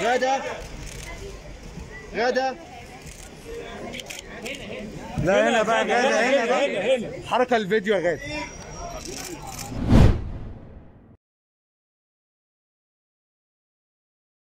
غدا غدا لا هنا بقى غدا هنا بقى حركة الفيديو يا غدا.